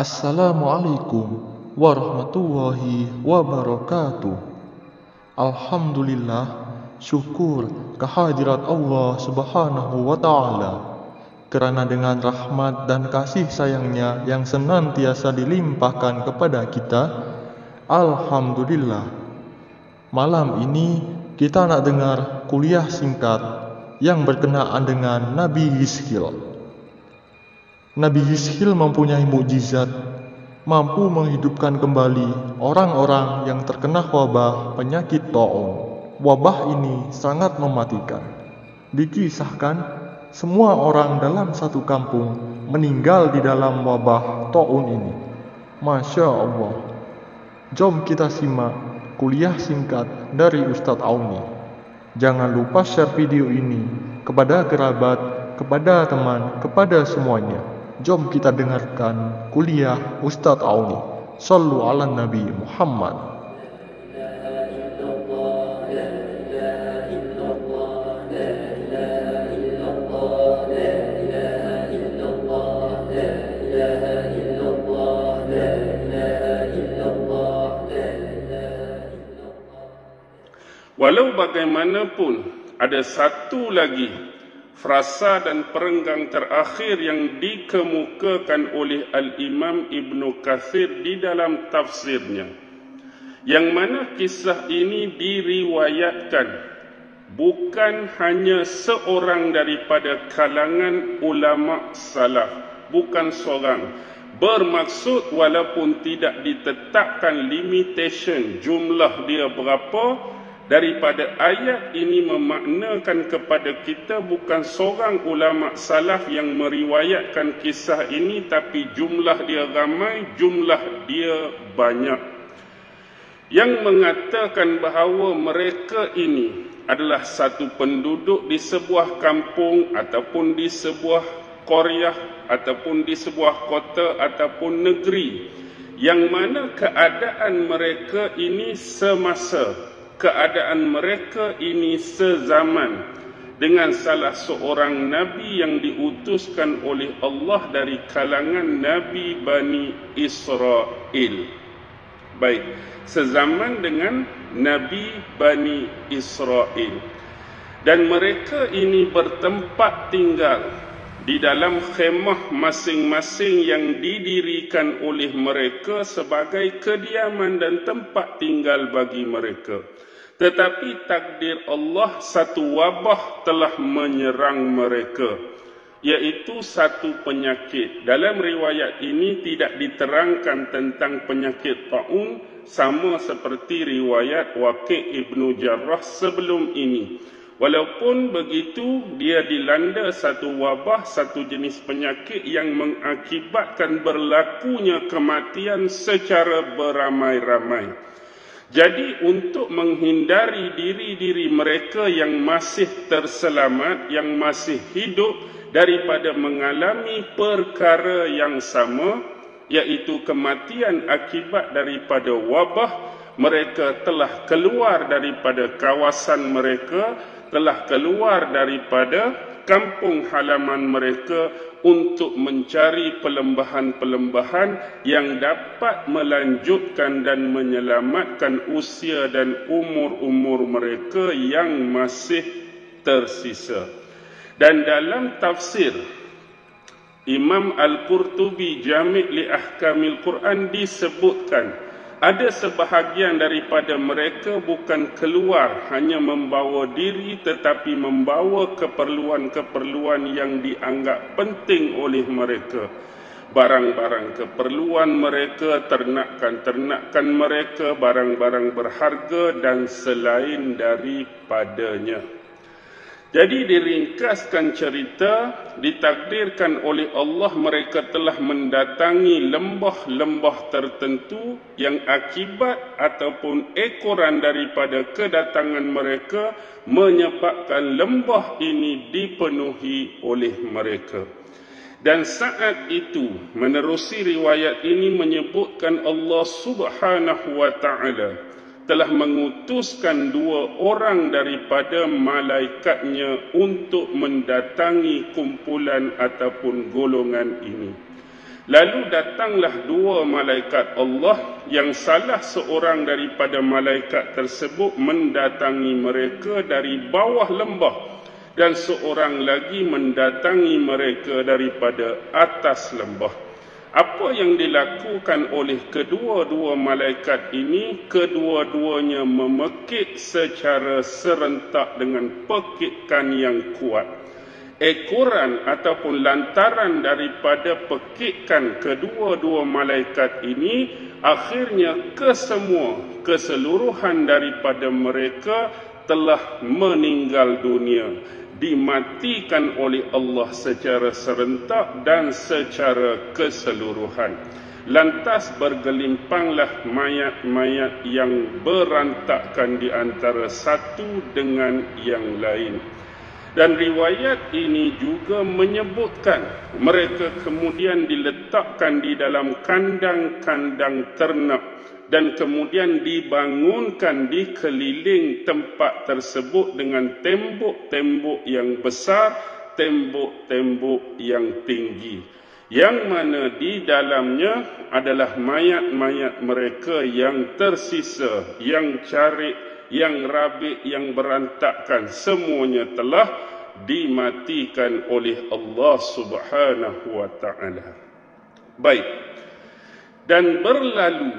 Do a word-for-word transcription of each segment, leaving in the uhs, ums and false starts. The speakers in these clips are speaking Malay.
Assalamualaikum warahmatullahi wabarakatuh. Alhamdulillah, syukur kehadirat Allah subhanahu wa ta'ala, karena dengan rahmat dan kasih sayangnya yang senantiasa dilimpahkan kepada kita, alhamdulillah. Malam ini kita nak dengar kuliah singkat yang berkenaan dengan Nabi Hizqil. Nabi Hizqil mempunyai mukjizat, mampu menghidupkan kembali orang-orang yang terkena wabah penyakit Tha'un. Wabah ini sangat mematikan. Dikisahkan, semua orang dalam satu kampung meninggal di dalam wabah Tha'un ini. Masya Allah. Jom kita simak kuliah singkat dari Ustadz Auni. Jangan lupa share video ini kepada kerabat, kepada teman, kepada semuanya. Jom kita dengarkan kuliah Ustadz Auni. Sallu ala Nabi Muhammad. Walau bagaimanapun ada satu lagi frasa dan perenggang terakhir yang dikemukakan oleh Al-Imam Ibn Katsir di dalam tafsirnya, yang mana kisah ini diriwayatkan bukan hanya seorang daripada kalangan ulama salaf, bukan seorang. Bermaksud walaupun tidak ditetapkan limitation jumlah dia berapa, daripada ayat ini memaknakan kepada kita bukan seorang ulama salaf yang meriwayatkan kisah ini, tapi jumlah dia ramai, jumlah dia banyak, yang mengatakan bahawa mereka ini adalah satu penduduk di sebuah kampung ataupun di sebuah koryah ataupun di sebuah kota ataupun negeri, yang mana keadaan mereka ini semasa. Keadaan mereka ini sezaman dengan salah seorang Nabi yang diutuskan oleh Allah dari kalangan Nabi Bani Israel. Baik, sezaman dengan Nabi Bani Israel. Dan mereka ini bertempat tinggal di dalam khemah masing-masing yang didirikan oleh mereka sebagai kediaman dan tempat tinggal bagi mereka. Tetapi takdir Allah, satu wabah telah menyerang mereka, iaitu satu penyakit. Dalam riwayat ini tidak diterangkan tentang penyakit Tha'un, sama seperti riwayat Waqi' Ibnu Jarrah sebelum ini. Walaupun begitu, dia dilanda satu wabah, satu jenis penyakit yang mengakibatkan berlakunya kematian secara beramai-ramai. Jadi untuk menghindari diri-diri mereka yang masih terselamat, yang masih hidup daripada mengalami perkara yang sama, iaitu kematian akibat daripada wabah, mereka telah keluar daripada kawasan mereka, telah keluar daripada kampung halaman mereka untuk mencari pelembahan-pelembahan yang dapat melanjutkan dan menyelamatkan usia dan umur-umur mereka yang masih tersisa. Dan dalam tafsir Imam Al-Qurtubi Jami' li Ahkamil Quran disebutkan ada sebahagian daripada mereka bukan keluar hanya membawa diri, tetapi membawa keperluan-keperluan yang dianggap penting oleh mereka. Barang-barang keperluan mereka, ternakan-ternakan mereka, barang-barang berharga dan selain daripadanya. Jadi diringkaskan cerita, ditakdirkan oleh Allah mereka telah mendatangi lembah-lembah tertentu yang akibat ataupun ekoran daripada kedatangan mereka menyebabkan lembah ini dipenuhi oleh mereka. Dan saat itu menerusi riwayat ini menyebutkan Allah subhanahu wa ta'ala telah mengutuskan dua orang daripada malaikatnya untuk mendatangi kumpulan ataupun golongan ini. Lalu datanglah dua malaikat Allah yang salah seorang daripada malaikat tersebut mendatangi mereka dari bawah lembah dan seorang lagi mendatangi mereka daripada atas lembah. Apa yang dilakukan oleh kedua-dua malaikat ini, kedua-duanya memekik secara serentak dengan pekikan yang kuat. Ekoran ataupun lantaran daripada pekikan kedua-dua malaikat ini, akhirnya kesemua, keseluruhan daripada mereka telah meninggal dunia, dimatikan oleh Allah secara serentak dan secara keseluruhan. Lantas bergelimpanglah mayat-mayat yang berantakan di antara satu dengan yang lain. Dan riwayat ini juga menyebutkan mereka kemudian diletakkan di dalam kandang-kandang ternak dan kemudian dibangunkan di keliling tempat tersebut dengan tembok-tembok yang besar, tembok-tembok yang tinggi, yang mana di dalamnya adalah mayat-mayat mereka yang tersisa, yang cari, yang rabik, yang berantakan, semuanya telah dimatikan oleh Allah Subhanahu wa taala. Baik. Dan berlalu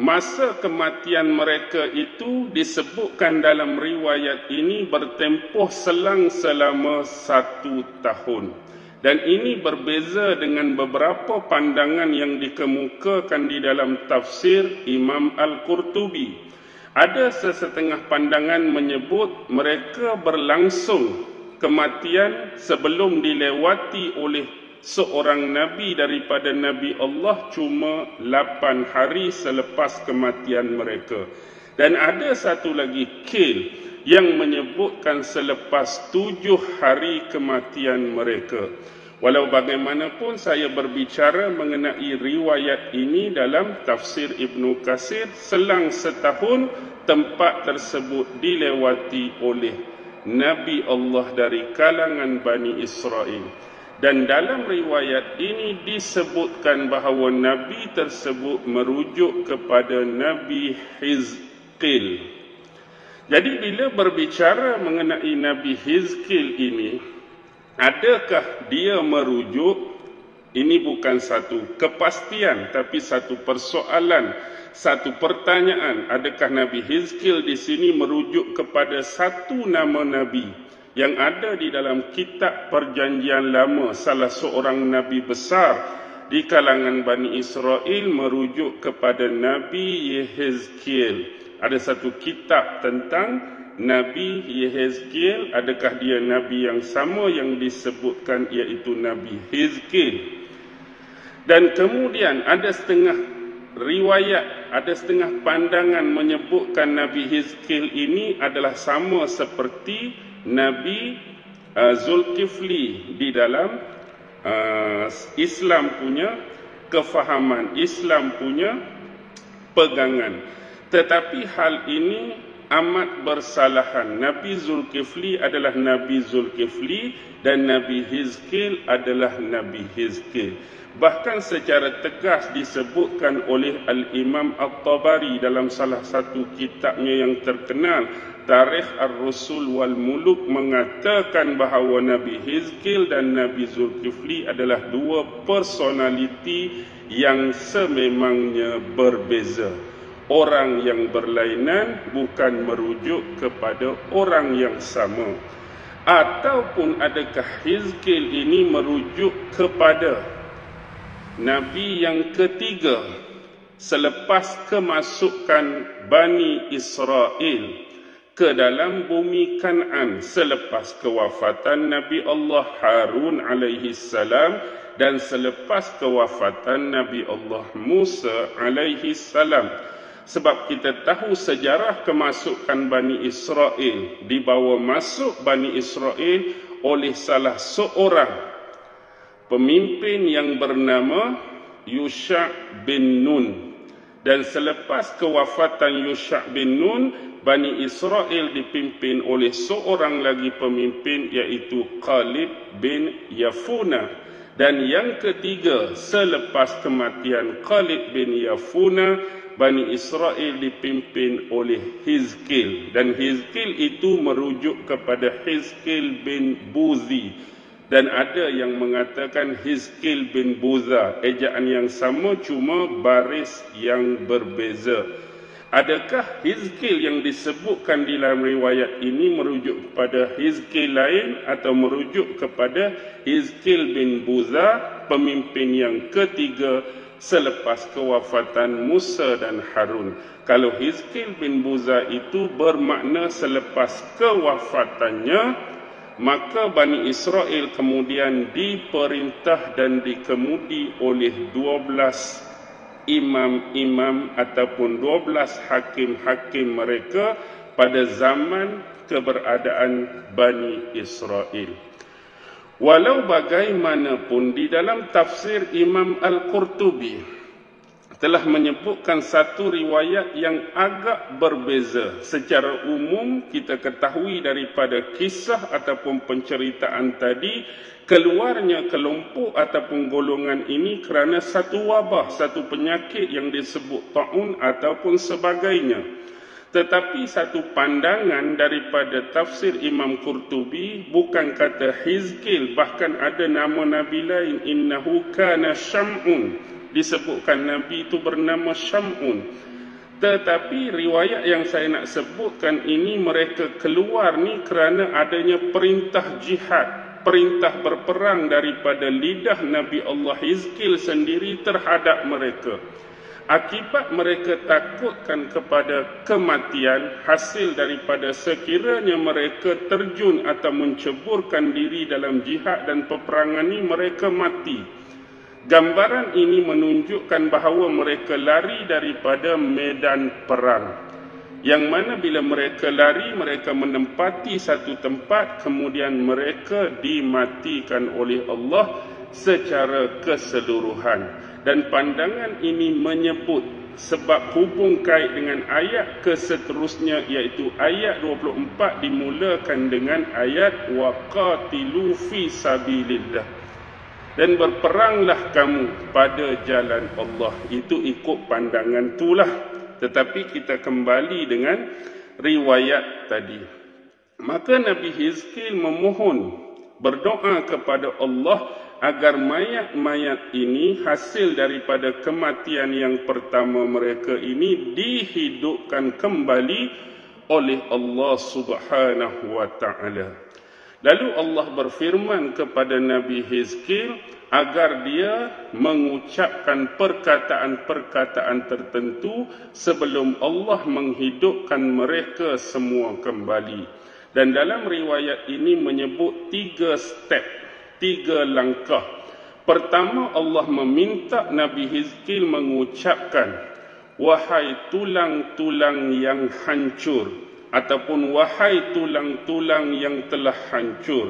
masa kematian mereka itu disebutkan dalam riwayat ini bertempoh selang selama satu tahun. Dan ini berbeza dengan beberapa pandangan yang dikemukakan di dalam tafsir Imam Al-Qurtubi. Ada sesetengah pandangan menyebut mereka berlangsung kematian sebelum dilewati oleh seorang Nabi daripada Nabi Allah cuma lapan hari selepas kematian mereka. Dan ada satu lagi qil yang menyebutkan selepas tujuh hari kematian mereka. Walau bagaimanapun, saya berbicara mengenai riwayat ini dalam tafsir Ibn Katsir, selang setahun tempat tersebut dilewati oleh Nabi Allah dari kalangan Bani Israel. Dan dalam riwayat ini disebutkan bahawa Nabi tersebut merujuk kepada Nabi Hizqil. Jadi bila berbicara mengenai Nabi Hizqil ini, adakah dia merujuk? Ini bukan satu kepastian, tapi satu persoalan, satu pertanyaan. Adakah Nabi Hizqil di sini merujuk kepada satu nama Nabi yang ada di dalam kitab perjanjian lama, salah seorang Nabi besar di kalangan Bani Israel merujuk kepada Nabi Yehezkel? Ada satu kitab tentang Nabi Yehezkel. Adakah dia Nabi yang sama yang disebutkan iaitu Nabi Hizqil? Dan kemudian ada setengah riwayat, ada setengah pandangan menyebutkan Nabi Hizqil ini adalah sama seperti Nabi uh, Zulkifli di dalam uh, Islam punya kefahaman, Islam punya pegangan. Tetapi hal ini amat bersalahan. Nabi Zulkifli adalah Nabi Zulkifli dan Nabi Hizqil adalah Nabi Hizqil. Bahkan secara tegas disebutkan oleh Al-Imam Al-Tabari dalam salah satu kitabnya yang terkenal, Tarikh Al-Rusul Wal-Muluk, mengatakan bahawa Nabi Hizqil dan Nabi Zulkifli adalah dua personaliti yang sememangnya berbeza. Orang yang berlainan bukan merujuk kepada orang yang sama. Ataupun adakah Hizqil ini merujuk kepada Nabi yang ketiga selepas kemasukan Bani Israel ke dalam bumi Kan'an selepas kewafatan Nabi Allah Harun alaihi salam dan selepas kewafatan Nabi Allah Musa alaihi salam? Sebab kita tahu sejarah kemasukan Bani Israel, dibawa masuk Bani Israel oleh salah seorang pemimpin yang bernama Yusha' bin Nun. Dan selepas kewafatan Yusha' bin Nun, Bani Israel dipimpin oleh seorang lagi pemimpin iaitu Kalib bin Yufana. Dan yang ketiga, selepas kematian Kalib bin Yufana, Bani Israel dipimpin oleh Hizqil. Dan Hizqil itu merujuk kepada Hizqil bin Buzi. Dan ada yang mengatakan Hizqil bin Buzah. Ejaan yang sama, cuma baris yang berbeza. Adakah Hizqil yang disebutkan di dalam riwayat ini merujuk kepada Hizqil lain atau merujuk kepada Hizqil bin Buzah, pemimpin yang ketiga selepas kewafatan Musa dan Harun? Kalau Hizqil bin Buzah itu bermakna selepas kewafatannya, maka Bani Israel kemudian diperintah dan dikemudi oleh dua belas imam-imam ataupun dua belas hakim-hakim mereka pada zaman keberadaan Bani Israel. Walau bagaimanapun, di dalam tafsir Imam Al-Qurtubi telah menyebutkan satu riwayat yang agak berbeza. Secara umum kita ketahui daripada kisah ataupun penceritaan tadi, keluarnya kelompok ataupun golongan ini kerana satu wabah, satu penyakit yang disebut ta'un ataupun sebagainya. Tetapi satu pandangan daripada tafsir Imam Qurtubi, bukan kata Hizqil, bahkan ada nama Nabi lain, innahu kana Syam'un, disebutkan Nabi itu bernama Syam'un. Tetapi riwayat yang saya nak sebutkan ini, mereka keluar ni kerana adanya perintah jihad, perintah berperang daripada lidah Nabi Allah Hizqil sendiri terhadap mereka. Akibat mereka takutkan kepada kematian, hasil daripada sekiranya mereka terjun atau menceburkan diri dalam jihad dan peperangan ini, mereka mati. Gambaran ini menunjukkan bahawa mereka lari daripada medan perang. Yang mana bila mereka lari, mereka menempati satu tempat, kemudian mereka dimatikan oleh Allah secara keseluruhan. Dan pandangan ini menyebut sebab hubung kait dengan ayat keseterusnya, iaitu ayat dua puluh empat dimulakan dengan ayat waqatilu fi sabilillah, dan berperanglah kamu pada jalan Allah. Itu ikut pandangan itulah. Tetapi kita kembali dengan riwayat tadi, maka Nabi Hizqil memohon, berdoa kepada Allah agar mayat-mayat ini, hasil daripada kematian yang pertama mereka ini, dihidupkan kembali oleh Allah Subhanahu wa Ta'ala. Lalu Allah berfirman kepada Nabi Hizqil agar dia mengucapkan perkataan-perkataan tertentu sebelum Allah menghidupkan mereka semua kembali. Dan dalam riwayat ini menyebut tiga step, tiga langkah. Pertama, Allah meminta Nabi Hizqil mengucapkan, wahai tulang-tulang yang hancur, ataupun wahai tulang-tulang yang telah hancur.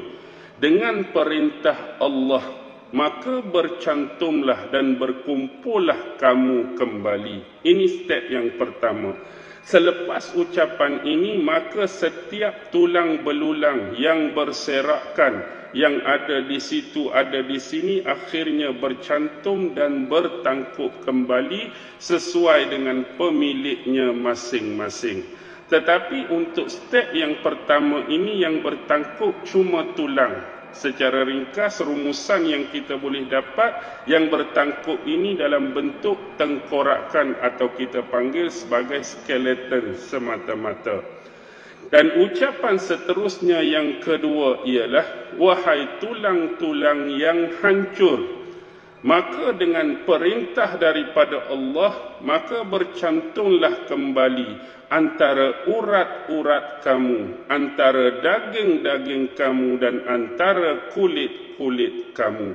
Dengan perintah Allah, maka bercantumlah dan berkumpullah kamu kembali. Ini step yang pertama. Selepas ucapan ini, maka setiap tulang belulang yang berserakan, yang ada di situ, ada di sini, akhirnya bercantum dan bertangkup kembali sesuai dengan pemiliknya masing-masing. Tetapi untuk step yang pertama ini, yang bertangkup cuma tulang. Secara ringkas, rumusan yang kita boleh dapat, yang bertangkup ini dalam bentuk tengkorakan atau kita panggil sebagai skeleton semata-mata. Dan ucapan seterusnya yang kedua ialah, wahai tulang-tulang yang hancur, maka dengan perintah daripada Allah, maka bercantumlah kembali antara urat-urat kamu, antara daging-daging kamu, dan antara kulit-kulit kamu.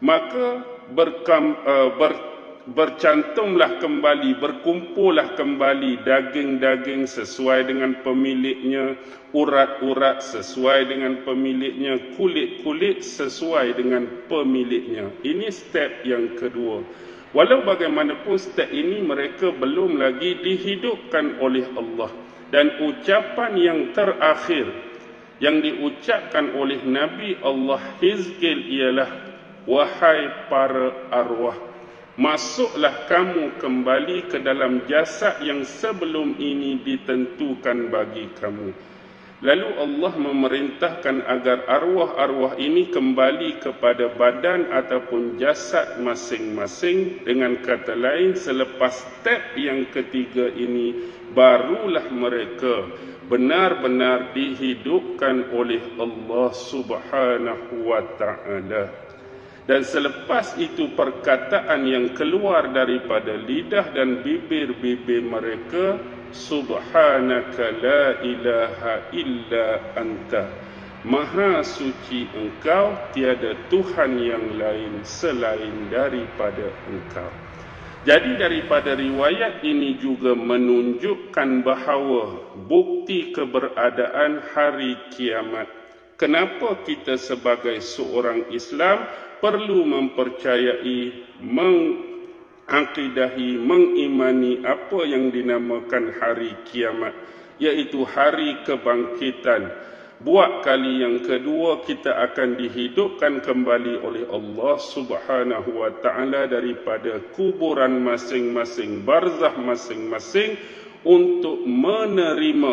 Maka berkam, uh, ber, bercantumlah kembali, berkumpullah kembali daging-daging sesuai dengan pemiliknya, urat-urat sesuai dengan pemiliknya, kulit-kulit sesuai dengan pemiliknya. Ini step yang kedua. Walau bagaimanapun, step ini mereka belum lagi dihidupkan oleh Allah. Dan ucapan yang terakhir yang diucapkan oleh Nabi Allah Hizqil ialah, wahai para arwah, masuklah kamu kembali ke dalam jasad yang sebelum ini ditentukan bagi kamu. Lalu Allah memerintahkan agar arwah-arwah ini kembali kepada badan ataupun jasad masing-masing. Dengan kata lain, selepas step yang ketiga ini, barulah mereka benar-benar dihidupkan oleh Allah Subhanahu wa Ta'ala. Dan selepas itu perkataan yang keluar daripada lidah dan bibir-bibir mereka, subhanaka la ilaha illa anta, maha suci engkau, tiada Tuhan yang lain selain daripada engkau. Jadi daripada riwayat ini juga menunjukkan bahawa bukti keberadaan hari kiamat. Kenapa kita sebagai seorang Islam perlu mempercayai, mengakidahi, mengimani apa yang dinamakan hari kiamat, iaitu hari kebangkitan. Buat kali yang kedua kita akan dihidupkan kembali oleh Allah Subhanahu wa Ta'ala daripada kuburan masing-masing, barzah masing-masing, untuk menerima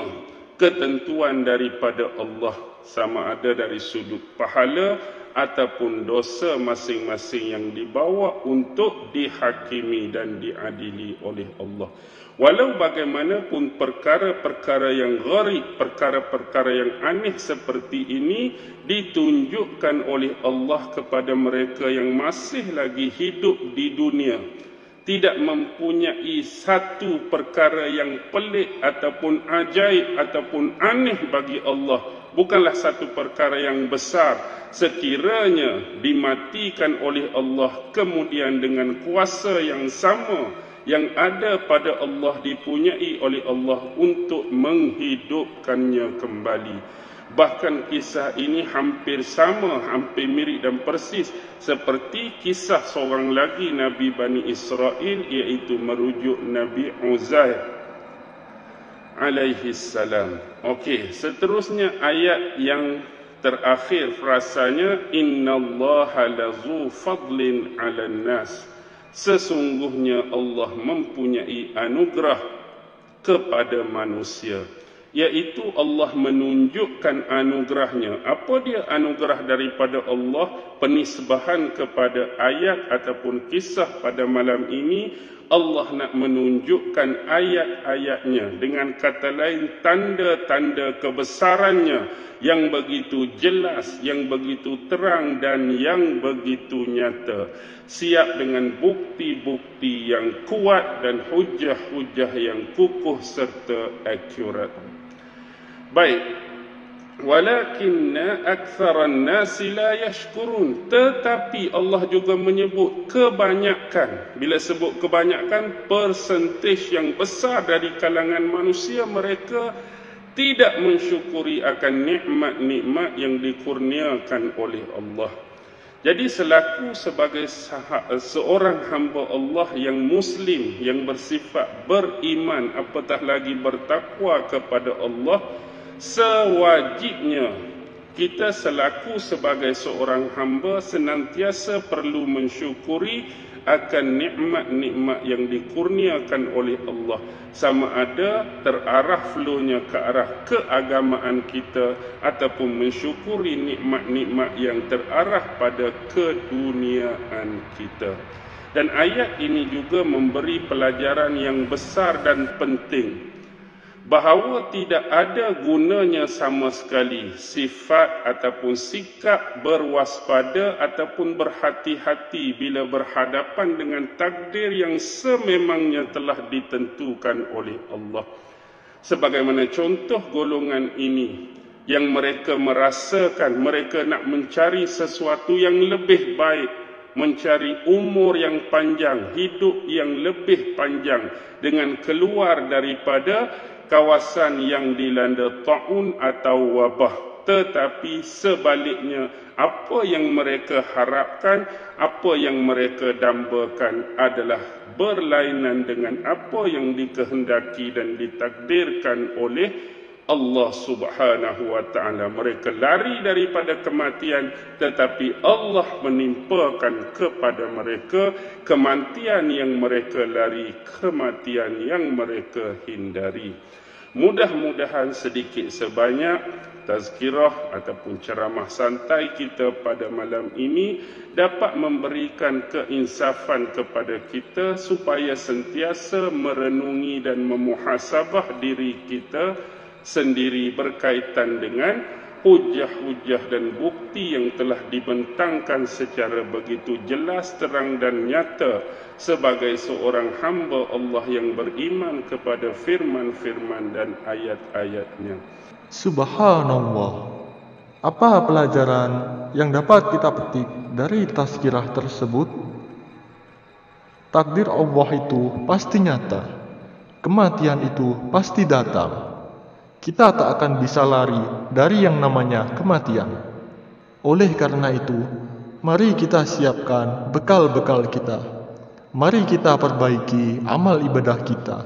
ketentuan daripada Allah, sama ada dari sudut pahala ataupun dosa masing-masing yang dibawa untuk dihakimi dan diadili oleh Allah. Walau bagaimanapun, perkara-perkara yang gharib, perkara-perkara yang aneh seperti ini ditunjukkan oleh Allah kepada mereka yang masih lagi hidup di dunia, tidak mempunyai satu perkara yang pelik ataupun ajaib ataupun aneh bagi Allah. Bukanlah satu perkara yang besar sekiranya dimatikan oleh Allah, kemudian dengan kuasa yang sama yang ada pada Allah dipunyai oleh Allah untuk menghidupkannya kembali. Bahkan kisah ini hampir sama, hampir mirip dan persis seperti kisah seorang lagi Nabi Bani Israel, iaitu merujuk Nabi Uzair alaihi salam. Okey, seterusnya ayat yang terakhir frasanya, innallaha lazu fadlin 'alan nas, sesungguhnya Allah mempunyai anugerah kepada manusia. Iaitu Allah menunjukkan anugerahnya. Apa dia anugerah daripada Allah? Penisbahan kepada ayat ataupun kisah pada malam ini, Allah nak menunjukkan ayat-ayatnya. Dengan kata lain, tanda-tanda kebesarannya yang begitu jelas, yang begitu terang dan yang begitu nyata, siap dengan bukti-bukti yang kuat dan hujah-hujah yang kukuh serta akurat. Baik, walakinna aktsaran nasi la yashkurun, tetapi Allah juga menyebut kebanyakan. Bila sebut kebanyakan, persentase yang besar dari kalangan manusia, mereka tidak mensyukuri akan nikmat-nikmat yang dikurniakan oleh Allah. Jadi selaku sebagai seorang hamba Allah yang muslim, yang bersifat beriman, apatah lagi bertakwa kepada Allah, sewajibnya kita selaku sebagai seorang hamba senantiasa perlu mensyukuri akan nikmat-nikmat yang dikurniakan oleh Allah, sama ada terarah flownya ke arah keagamaan kita ataupun mensyukuri nikmat-nikmat yang terarah pada keduniaan kita. Dan ayat ini juga memberi pelajaran yang besar dan penting, bahawa tidak ada gunanya sama sekali sifat ataupun sikap berwaspada ataupun berhati-hati bila berhadapan dengan takdir yang sememangnya telah ditentukan oleh Allah. Sebagaimana contoh golongan ini yang mereka merasakan mereka nak mencari sesuatu yang lebih baik, mencari umur yang panjang, hidup yang lebih panjang dengan keluar daripada kawasan yang dilanda ta'un atau wabah. Tetapi sebaliknya, apa yang mereka harapkan, apa yang mereka dambakan adalah berlainan dengan apa yang dikehendaki dan ditakdirkan oleh Allah subhanahu wa ta'ala. Mereka lari daripada kematian, tetapi Allah menimpakan kepada mereka kematian yang mereka lari, kematian yang mereka hindari. Mudah-mudahan sedikit sebanyak tazkirah ataupun ceramah santai kita pada malam ini dapat memberikan keinsafan kepada kita supaya sentiasa merenungi dan memuhasabah diri kita sendiri berkaitan dengan hujah-hujah dan bukti yang telah dibentangkan secara begitu jelas, terang dan nyata sebagai seorang hamba Allah yang beriman kepada firman-firman dan ayat-ayatnya. Subhanallah, apa pelajaran yang dapat kita petik dari tazkirah tersebut? Takdir Allah itu pasti nyata, kematian itu pasti datang. Kita tak akan bisa lari dari yang namanya kematian. Oleh karena itu, mari kita siapkan bekal-bekal kita. Mari kita perbaiki amal ibadah kita.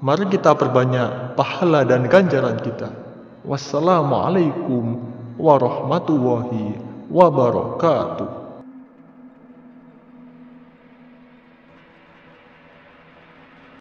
Mari kita perbanyak pahala dan ganjaran kita. Wassalamualaikum warahmatullahi wabarakatuh.